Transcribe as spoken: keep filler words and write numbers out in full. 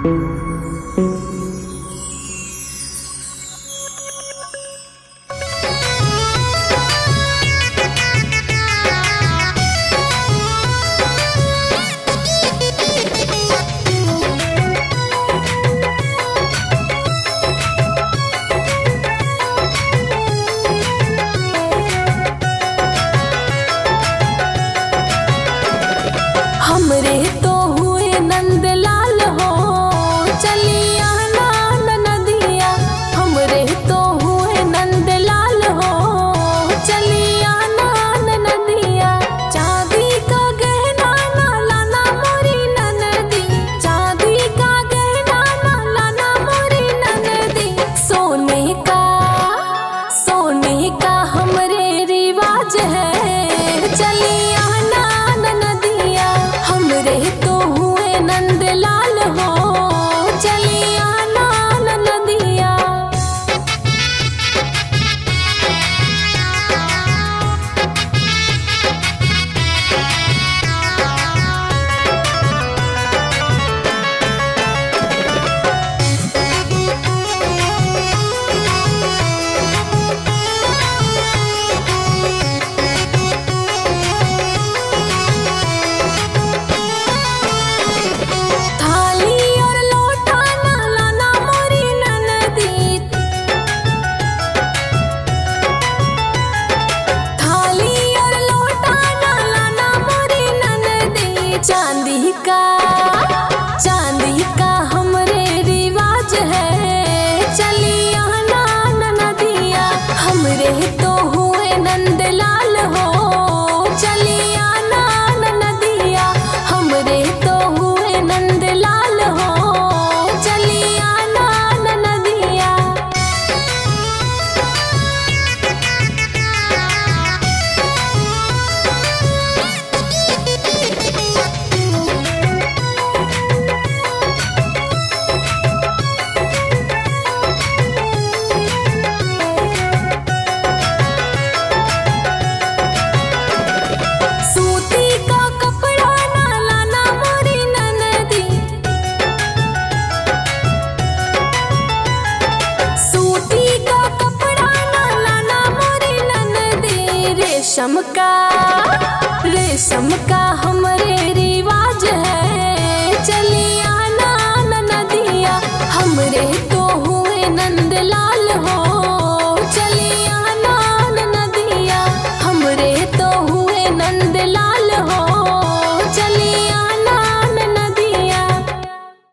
रेशम का रेशम का